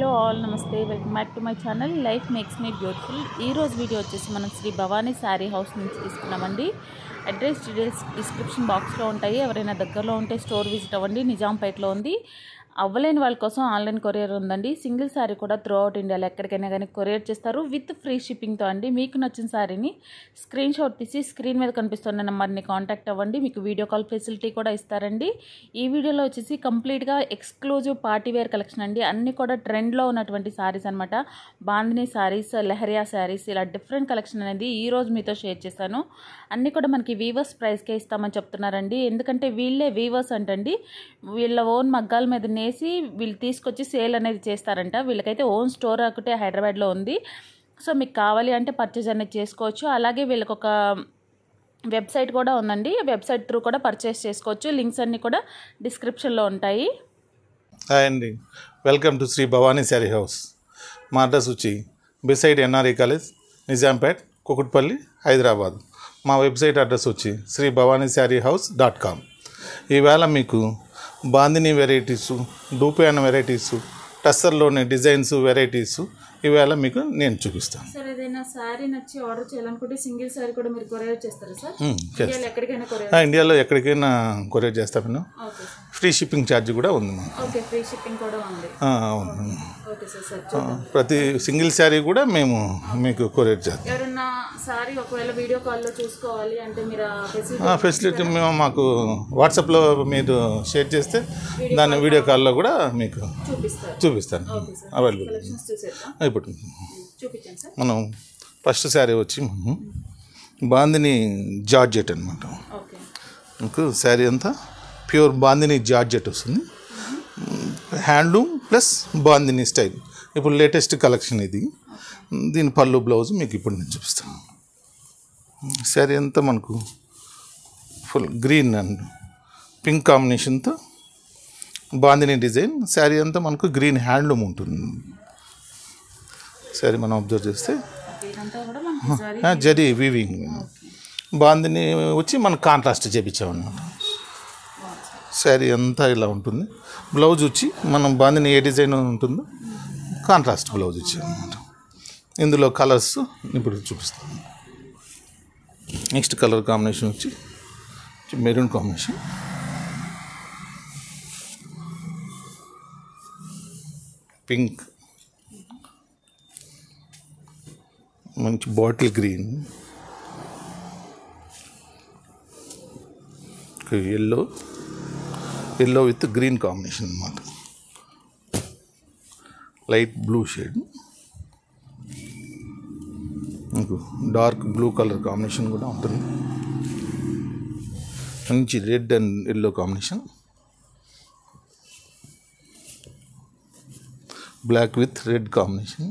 Hello all, namaste, welcome back to my channel Life Makes Me Beautiful. Ee roju video vachesi manam Sri Bhavani Saree House nunchi istunamandi. Address details description box lo untayi. Evaraina daggarlo unte store visit avandi. Nizampet lo undi. Avvaleni vall kosam online courier undandi. Single saree kuda throughout India lo ekkadikaina gaani courier chestaru with free shipping tho andi. Meeku nachina saree ni screenshot tisi screen meeda kanistunna number ni contact avandi. Meeku video call facility kuda istarandi. Ee video lo vachesi complete ga exclusive party wear collection andi. Anni kuda trend లో ఉన్నటువంటి సారీస్ అన్నమాట బాందిని సారీస్ లహరియా సారీస్ ఇలా different collection అనేది ఈ రోజు మీతో share చేశాను. అన్ని కూడా మనకి వీవర్స్ ప్రైస్ కే ఇస్తామని చెప్తున్నారండి. ఎందుకంటే వీళ్ళే వీవర్స్ అంటండి, వీళ్ళ ఓన్ మగ్గాల మీద నేసి వీళ్ళు తీసుకొచ్చి సేల్ అనేది చేస్తారంట. వీళ్ళకైతే ఓన్ స్టోర్ ఒకటే హైదరాబాద్ లో ఉంది. సో మీకు కావాలి అంటే పర్చేజ్ అనేది చేసుకోవచ్చు. అలాగే వీళ్ళకి ఒక వెబ్సైట్ కూడా ఉందండి. వెబ్సైట్ త్రూ కూడా పర్చేస్ చేసుకోవచ్చు. లింక్స్ అన్ని కూడా డిస్క్రిప్షన్ లో ఉంటాయి. హాయ్ అండి, welcome to Shri Bhavani sari house. మా అడ్రస్ వచ్చి beside NRE college, Nizampet, Kukatpally, Hyderabad. మా వెబ్సైట్ అడ్రస్ వచ్చి శ్రీ భవానీ శారీ హౌస్ .com. ఈవేళ మీకు బాందిని వెరైటీసు, డూపియాన్ వెరైటీసు, టస్సర్లోని డిజైన్స్ వెరైటీసు ఈవేళ మీకు నేను చూపిస్తాను. సార్ ఏదైనా సారీ నచ్చి ఆర్డర్ చేయాలనుకుంటే సింగిల్ సారీ కూడా మీరు కొరియర్ చేస్తారా సార్? ఇండియాలో ఎక్కడికైనా కొరియర్ చేస్తాం. ఓకే, ఫ్రీ షిప్పింగ్ ఛార్జ్ కూడా ఉంది. ఓకే, ఫ్రీ షిప్పింగ్ కూడా ఉంది. అవును. ఓకే సార్, ప్రతి సింగిల్ సారీ కూడా మేము మీకు కొరియర్ చేస్తాం. ఎవరైనా సారీ ఒకవేళ వీడియో కాల్లో చూసుకోవాలి అంటే మీరు ఫెసిలిటీ మేము మాకు వాట్సాప్లో మీరు షేర్ చేస్తే దాన్ని వీడియో కాల్లో కూడా మీకు చూపిస్తాను. అవైలబుల్ ఇప్పుడు మనం ఫస్ట్ శారీ వచ్చి బాందిని జార్జెట్ అనమాట. మీకు శారీ అంతా ప్యూర్ బాందిని జార్జెట్ వస్తుంది. హ్యాండ్లూమ్ ప్లస్ బాందిని స్టైల్ ఇప్పుడు లేటెస్ట్ కలెక్షన్ ఇది. దీని పళ్ళు బ్లౌజ్ మీకు ఇప్పుడు నేను చూపిస్తాను. శారీ అంతా మనకు ఫుల్ గ్రీన్ అండ్ పింక్ కాంబినేషన్తో బాందిని డిజైన్. శారీ అంతా మనకు గ్రీన్ హ్యాండ్లూమ్ ఉంటుంది. సరే మనం అబ్జర్వ్ చేస్తే జరీ వీవింగ్ బాందిని వచ్చి మనం కాంట్రాస్ట్ చేయించామన్నమాట. శారీ అంతా ఇలా ఉంటుంది. బ్లౌజ్ వచ్చి మనం బాందిని ఏ డిజైన్ ఉంటుందో కాంట్రాస్ట్ బ్లౌజ్ ఇచ్చామన్నమాట. ఇందులో కలర్స్ ఇప్పుడు చూపిస్తాను. నెక్స్ట్ కలర్ కాంబినేషన్ వచ్చి మెరూన్ కాంబినేషన్. పింక్, మంచి bottle green, yellow, yellow with green combination అన్నమాట. Light blue shade, dark blue colour combination కూడా ఉంటుంది. మంచి red and yellow combination, black with red combination,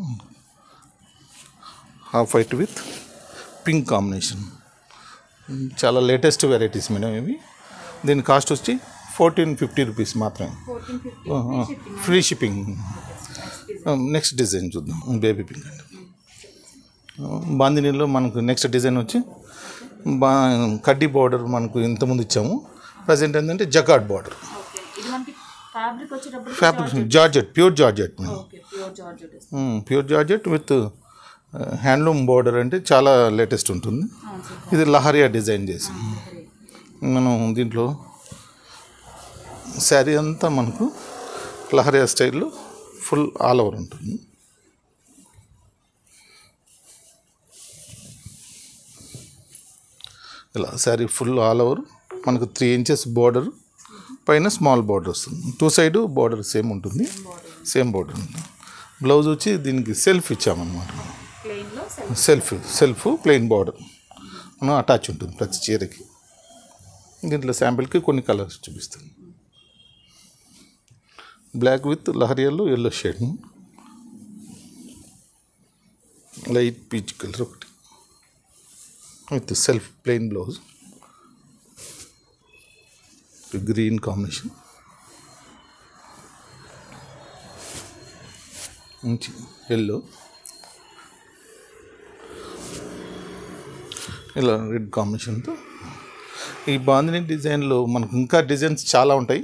half white with pink combination. చాలా latest varieties madam ఇవి. దీని cost వచ్చి 1450 rupees మాత్రమే, free shipping. Next design చూద్దాం. బేబీ పింక్ అండి బాందినీలో మనకు. నెక్స్ట్ డిజైన్ వచ్చి కడ్డీ బార్డర్ మనకు ఇంతకుముందు ఇచ్చాము. ప్రజెంట్ ఏంటంటే jacquard border. Fabric georgette, pure georgette madam, pure georgette with handloom border అంటే చాలా లేటెస్ట్ ఉంటుంది. ఇది లహరియా డిజైన్ చేసి మనం దీంట్లో శారీ అంతా మనకు లహరియా స్టైల్లో ఫుల్ ఆల్ ఓవర్ ఉంటుంది. ఇలా శారీ ఫుల్ ఆల్ ఓవర్ మనకు 3 ఇంచెస్ బోర్డర్, పైన స్మాల్ బోర్డర్ వస్తుంది. 2 సైడ్ బోర్డర్ సేమ్ ఉంటుంది, సేమ్ బోర్డర్ ఉంటుంది. బ్లౌజ్ వచ్చి దీనికి సెల్ఫ్ ఇచ్చామన్నమాట. సెల్ఫ్ ప్లెయిన్ బార్డర్ అటాచ్ ఉంటుంది ప్రతి చీరకి. దీంట్లో శాంపిల్కి కొన్ని కలర్స్ చూపిస్తాను. బ్లాక్ విత్ లహరియాలో yellow shade, light peach colour ఒకటి with self plain blouse, green combination, yellow, ఇలా రెడ్ కాంబినేషన్తో. ఈ బాందిని డిజైన్లో మనకు ఇంకా డిజైన్స్ చాలా ఉంటాయి.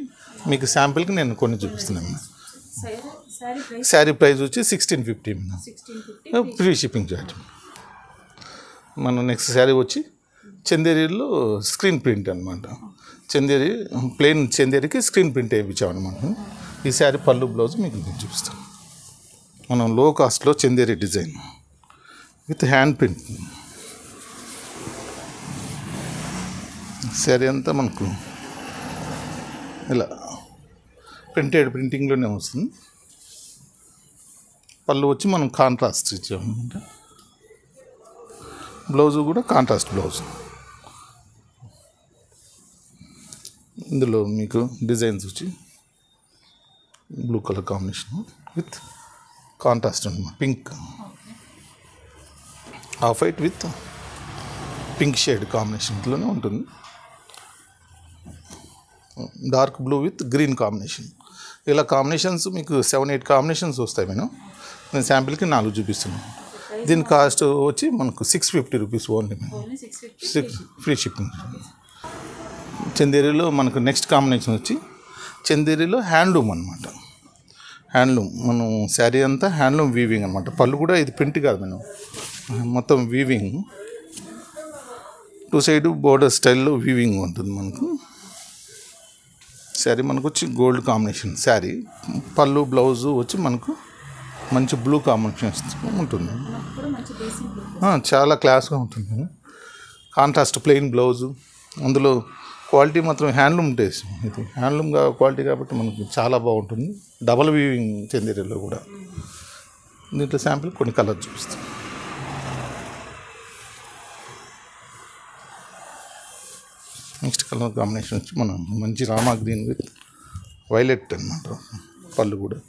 మీకు శాంపిల్కి నేను కొన్ని చూపిస్తున్నాను. Saree price is 1650. Free shipping charge. Mano next saree vachi chanderi lo screen print anamata. Chanderi plain chanderi ki screen print ayipicham anamata. Ee saree pallu blouse meeku chupistanu. Manam low cost lo chanderi design with hand print. Saree anta manaku ila printed printing lone vastundi. Pallu vachi manam contrast icham anamata. Blouse is a contrast blouse. Designs blue color combination with contrast pink. Half white with pink shade combination. Dark blue with green combination. Ila combinations 7-8 combinations vasthayi menu sample ki 4 chupistunna. Then cost is 650 rupees only. Only 650 free shipping. Chanderi next combination is Chanderi handloom. Handloom. Saree anta handloom weaving. Pallu kuda idi print kaadu. Mottham weaving. Two side border style lo weaving untundi manaku. Saree manaku gold combination. Saree pallu blouse vachi manaku మంచి blue combination ఉంటుంది. చాలా క్లాస్గా ఉంటుంది. Contrast plain blouse అందులో quality మాత్రం handloom taste ఇది handloom quality కాబట్టి మనకు చాలా బాగుంటుంది. డబల్ వీవింగ్ చందేరిలో కూడా దీంట్లో శాంపిల్ కొన్ని కలర్ చూపిస్తాం. నెక్స్ట్ కలర్ కాంబినేషన్ వచ్చి మనం మంచి రామా గ్రీన్ విత్ వైలెట్ అన్నమాట. పళ్ళు కూడా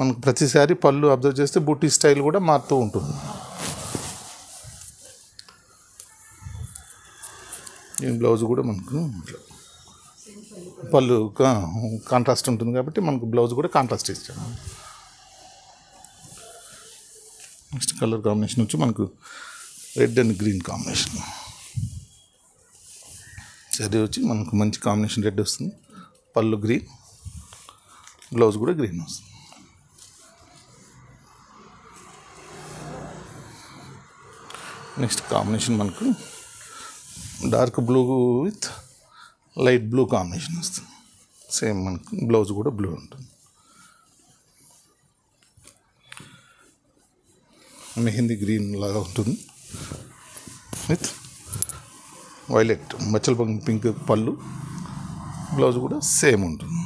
మనకు ప్రతిసారి పళ్ళు అబ్జర్వ్ చేస్తే బూటీ స్టైల్ కూడా మారుతూ ఉంటుంది. ఈ బ్లౌజ్ కూడా మనకు పళ్ళు కాంట్రాస్ట్ ఉంటుంది కాబట్టి మనకు బ్లౌజ్ కూడా కాంట్రాస్ట్ ఇస్తాం. నెక్స్ట్ కలర్ కాంబినేషన్ వచ్చి మనకు రెడ్ అండ్ గ్రీన్ కాంబినేషన్. సరే వచ్చి మనకు మంచి కాంబినేషన్ రెడ్ వస్తుంది. పళ్ళు గ్రీన్, బ్లౌజ్ కూడా గ్రీన్ వస్తుంది. నెక్స్ట్ కాంబినేషన్ మనకు dark blue with light blue combination వస్తుంది. సేమ్ మనకు బ్లౌజ్ కూడా బ్లూ ఉంటుంది. మెహందీ గ్రీన్ లాగా ఉంటుంది విత్ వైలెట్ మచ్చల్బంగ్ పింక్ పళ్ళు, బ్లౌజ్ కూడా సేమ్ ఉంటుంది.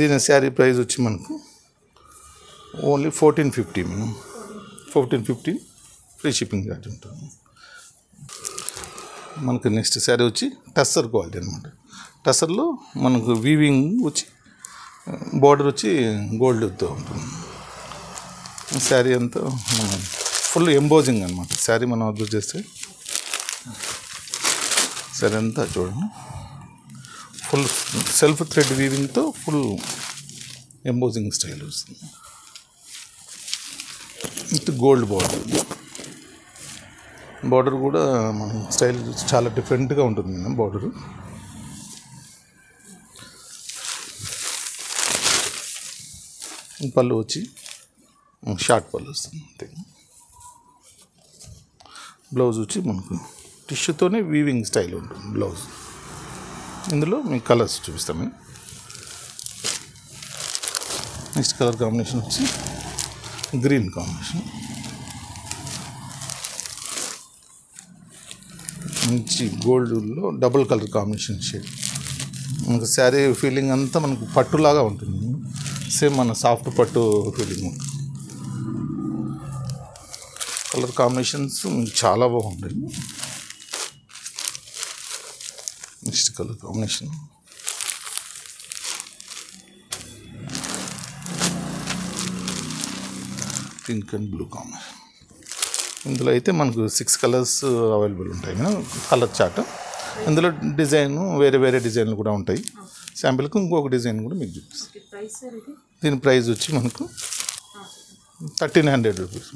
దీని శారీ ప్రైస్ వచ్చి మనకు ఓన్లీ 1450. మనం 1450 ఫ్రీ షిప్పింగ్ ఛార్జ్ ఉంటుంది మనకు. నెక్స్ట్ శారీ వచ్చి టస్సర్ క్వాలిటీ అనమాట. టస్సర్లో మనకు వీవింగ్ వచ్చి బార్డర్ వచ్చి గోల్డ్తో ఉంటుంది. శారీ అంతా ఫుల్ ఎంబోజింగ్ అనమాట. శారీ మనం అబ్జర్వ్ చేస్తే శారీ అంతా చూడండి ఫుల్ సెల్ఫ్ థ్రెడ్ వీవింగ్తో ఫుల్ ఎంబోజింగ్ స్టైల్ వస్తుంది. ఇది గోల్డ్ బార్డర్, బార్డర్ కూడా మనం స్టైల్ చాలా డిఫరెంట్గా ఉంటుంది. మనం బార్డరు పళ్ళు వచ్చి షార్ట్ పళ్ళు వస్తుంది. అంతే బ్లౌజ్ వచ్చి మనకు టిష్యూతోనే వీవింగ్ స్టైల్ ఉంటుంది. బ్లౌజ్ ఇందులో మీకు కలర్స్ చూపిస్తాము. నెక్స్ట్ కలర్ కాంబినేషన్ వచ్చి గ్రీన్ కాంబినేషన్. మంచి గోల్డ్లో డబుల్ కలర్ కాంబినేషన్ షేడ్. మనకు శారీ ఫీలింగ్ అంతా మనకు పట్టులాగా ఉంటుంది. సేమ్ మన సాఫ్ట్ పట్టు ఫీలింగ్. కలర్ కాంబినేషన్స్ చాలా బాగుంటాయి. Next colour combination pink and blue combination. ఇందులో అయితే మనకు 6 కలర్స్ అవైలబుల్ ఉంటాయి. కలర్ చార్ట్ ఇందులో డిజైన్ వేరే వేరే డిజైన్లు కూడా ఉంటాయి. శాంపిల్కి ఇంకొక డిజైన్ కూడా మీకు చూపిస్తాను. దీని ప్రైస్ వచ్చి మనకు 1300 రూపీస్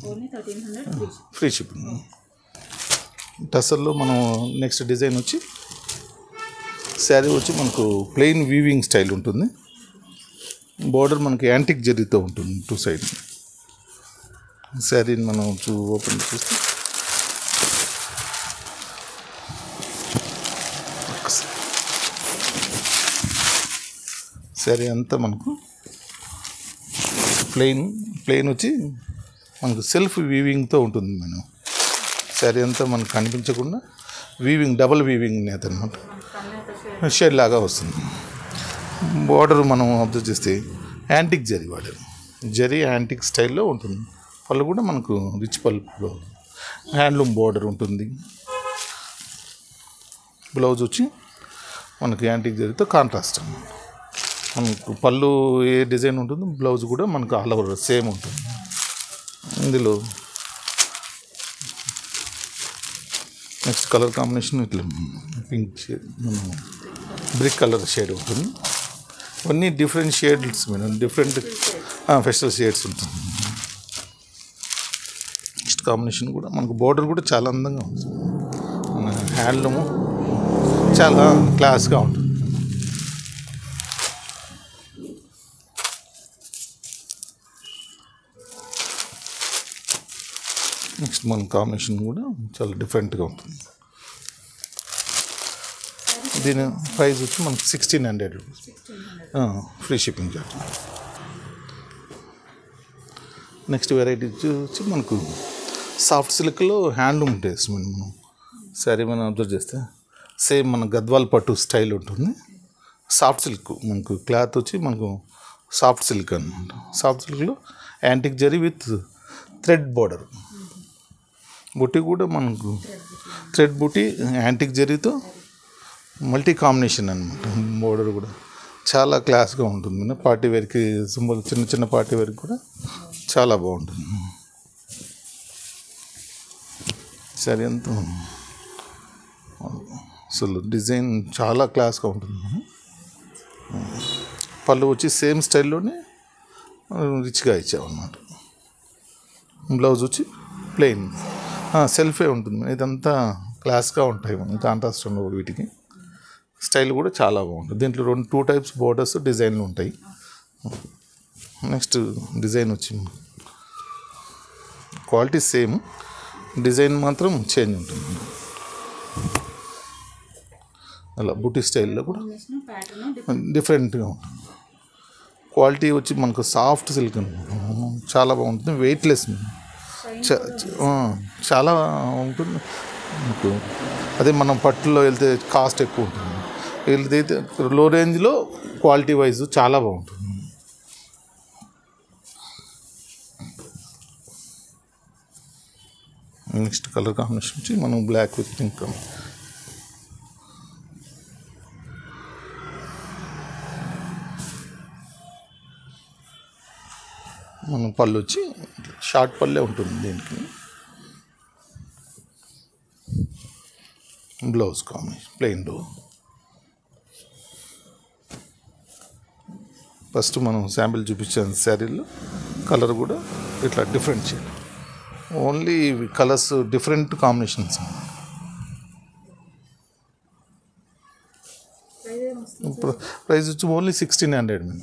ఫ్రీ షిప్పింగ్. టస్సర్లో మనం నెక్స్ట్ డిజైన్ వచ్చి శారీ వచ్చి మనకు ప్లెయిన్ వీవింగ్ స్టైల్ ఉంటుంది. border manaki antique jari tho untundi two side saree manu open chesthe saree anta manaku plain uchi manaku self weaving tho untundi manu saree anta manaku kanipinchakunda weaving double weaving net anamata shed laga vastundi border manu observe chesthe antique jari border jari antique style lo untundi pallu kuda manaku rich pallu handloom border untundi blouse uchi manaku antique jari tho contrast pallu ఏ design ఉంటుందో blouse కూడా మనకు all over same ఉంటుంది ఇందులో next colour combination ఇట్లా pink brick colour shade ఉంటుంది అన్ని different shades madam different festival shades ఉంటుంది నెక్స్ట్ కాంబినేషన్ కూడా మనకు బార్డర్ కూడా చాలా అందంగా ఉంటుంది హ్యాండ్లూము చాలా క్లాస్గా ఉంటుంది నెక్స్ట్ మన కాంబినేషన్ కూడా చాలా డిఫరెంట్గా ఉంటుంది దీని ప్రైస్ వచ్చి మనకు 1600 rupees free shipping charge next variety వచ్చి మనకు సాఫ్ట్ సిల్క్లో హ్యాండ్లూమ్ టేస్ట్ మనం సారీ మనం అబ్జర్వ్ చేస్తే సేమ్ మన గద్వాల్ పట్టు స్టైల్ ఉంటుంది సాఫ్ట్ సిల్క్ మనకు క్లాత్ వచ్చి మనకు సాఫ్ట్ సిల్క్ అనమాట సాఫ్ట్ సిల్క్లో antique zari with thread border బుట్టి కూడా మనకు థ్రెడ్ బుట్టి యాంటిక్ జరీతో మల్టీ కాంబినేషన్ అనమాట బోర్డర్ కూడా చాలా క్లాస్గా ఉంటుంది పార్టీ వేర్కి సింబల్ చిన్న చిన్న పార్టీ వేర్కి కూడా చాలా బాగుంటుంది సరే అంత అసలు డిజైన్ చాలా క్లాస్గా ఉంటుంది పళ్ళు వచ్చి సేమ్ స్టైల్లోనే రిచ్గా ఇచ్చామన్నమాట బ్లౌజ్ వచ్చి ప్లెయిన్ సెల్ఫే ఉంటుంది ఇదంతా క్లాస్గా ఉంటాయి మనం కాంట్రాస్ట్ ఉండవు వీటికి స్టైల్ కూడా చాలా బాగుంటుంది దీంట్లో టూ టైప్స్ బోర్డర్స్ డిజైన్లు ఉంటాయి నెక్స్ట్ డిజైన్ వచ్చింది క్వాలిటీ సేమ్ డిజైన్ మాత్రం చేంజ్ ఉంటుంది అలా బుటీ స్టైల్లో కూడా డిఫరెంట్గా ఉంటుంది క్వాలిటీ వచ్చి మనకు సాఫ్ట్ సిల్క్ చాలా బాగుంటుంది వెయిట్లెస్ చాలా ఉంటుంది అదే మనం పట్టులో వెళ్తే కాస్ట్ ఎక్కువ ఉంటుంది వీళ్ళదైతే లో రేంజ్లో క్వాలిటీ వైజ్ చాలా బాగుంటుంది నెక్స్ట్ కలర్ కాంబినేషన్ వచ్చి మనం బ్లాక్ విత్ పింక్ మనం పళ్ళు వచ్చి షార్ట్ పళ్ళే ఉంటుంది దీనికి బ్లౌజ్ కాంబినేషన్ ప్లెయిన్ డో ఫస్ట్ మనం శాంపిల్ చూపించాను శారీలో కలర్ కూడా ఇట్లా different shade only colours different combinations price వచ్చి ఓన్లీ 1600 మేడం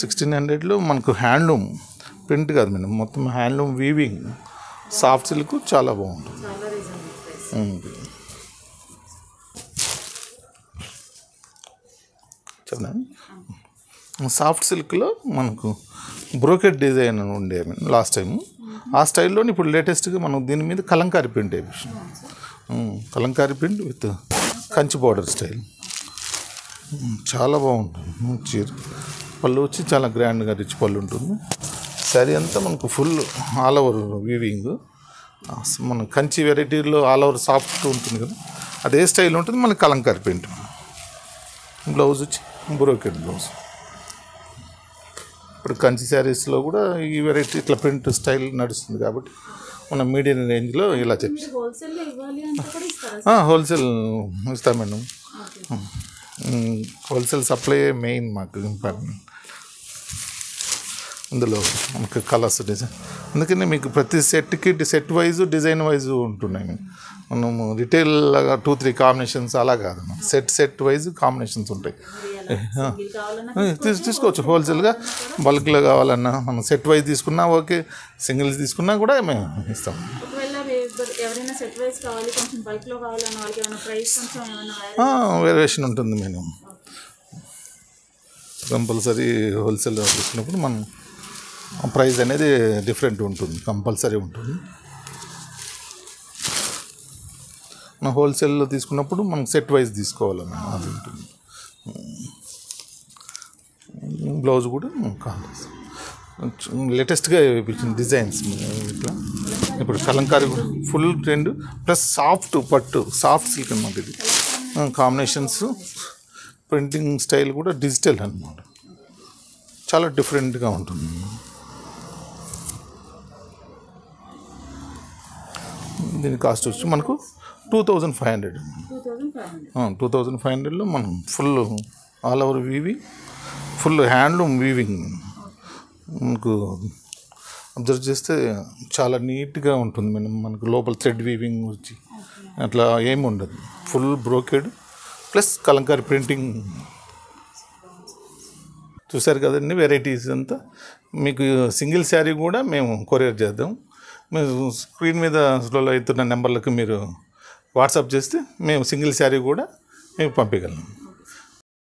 1600లో మనకు హ్యాండ్లూమ్ ప్రింట్ కాదు మేడం మొత్తం హ్యాండ్లూమ్ వీవింగ్ సాఫ్ట్ సిల్క్ చాలా బాగుంటుంది చదువు సాఫ్ట్ సిల్క్లో మనకు బ్రోకెట్ డిజైన్ ఉండే లాస్ట్ టైం ఆ స్టైల్లో ఇప్పుడు లేటెస్ట్గా మనం దీని మీద కలంకారీ ప్రింట్ వేయించాం Kalamkari print with Kanchi border style చాలా బాగుంటుంది చీర పళ్ళు వచ్చి చాలా గ్రాండ్గా రిచ్ పళ్ళు ఉంటుంది శారీ అంతా మనకు ఫుల్ ఆల్ ఓవర్ వీవింగ్ మన కంచి వెరైటీలో ఆల్ ఓవర్ సాఫ్ట్ ఉంటుంది కదా అదే స్టైల్ ఉంటుంది మన కలంకారీ ప్రింట్ బ్లౌజ్ వచ్చి బ్రోకెట్ బ్లౌజ్ ఇప్పుడు కంచి శారీస్లో కూడా ఈ వెరైటీ ఇట్లా ప్రింట్ స్టైల్ నడుస్తుంది కాబట్టి మన మీడియం రేంజ్లో ఇలా చెప్పి హోల్సేల్ ఇస్తాం మేడం హోల్సేల్ సప్లై మెయిన్ మాకు ఇంపార్టెంట్ అందులో మనకు కలర్స్ డిజైన్ అందుకని మీకు ప్రతి సెట్కి సెట్ వైజు డిజైన్ వైజు ఉంటున్నాయి. మనము రిటైల్ లాగా 2-3 కాంబినేషన్స్ అలా కాదు, సెట్ వైజ్ కాంబినేషన్స్ ఉంటాయి. తీసుకోవచ్చు హోల్సేల్గా, బల్క్లో కావాలన్నా మనం సెట్ వైజ్ తీసుకున్నా ఓకే, సింగిల్స్ తీసుకున్నా కూడా మేము ఇస్తాం. వేరియేషన్ ఉంటుంది. మేము కంపల్సరీ హోల్సేల్లో తీసుకున్నప్పుడు మనం ప్రైస్ అనేది డిఫరెంట్ ఉంటుంది, కంపల్సరీ ఉంటుంది. మనం హోల్సేల్లో తీసుకున్నప్పుడు మనం సెట్ వైజ్ తీసుకోవాలని అది ఉంటుంది. బ్లౌజ్ కూడా కావాలి, లేటెస్ట్గా వేయించిన డిజైన్స్ ఇట్లా. ఇప్పుడు కలంకారీ కూడా ఫుల్ ట్రెండ్, ప్లస్ సాఫ్ట్ పట్టు, సాఫ్ట్ సిల్క్ అన్నమాట. ఇది కాంబినేషన్స్, ప్రింటింగ్ స్టైల్ కూడా డిజిటల్ అన్నమాట, చాలా డిఫరెంట్గా ఉంటుంది. దీని కాస్ట్ వచ్చి మనకు 2500. 2500లో మనం full all over weaving, full handloom weaving. మనకు అబ్జర్వ్ చేస్తే చాలా నీట్గా ఉంటుంది. మనకు లోపల థ్రెడ్ వీవింగ్ వచ్చి అట్లా ఏమి ఉండదు. Full brocade plus kalamkari printing. చూసారు కదండి వెరైటీస్ అంతా. మీకు సింగిల్ శారీ కూడా మేము కొరియర్ చేద్దాం. మీరు స్క్రీన్ మీద అవుతున్న నెంబర్లకు మీరు వాట్సాప్ చేస్తే మేము సింగిల్ శారీ కూడా మేము పంపించగలం.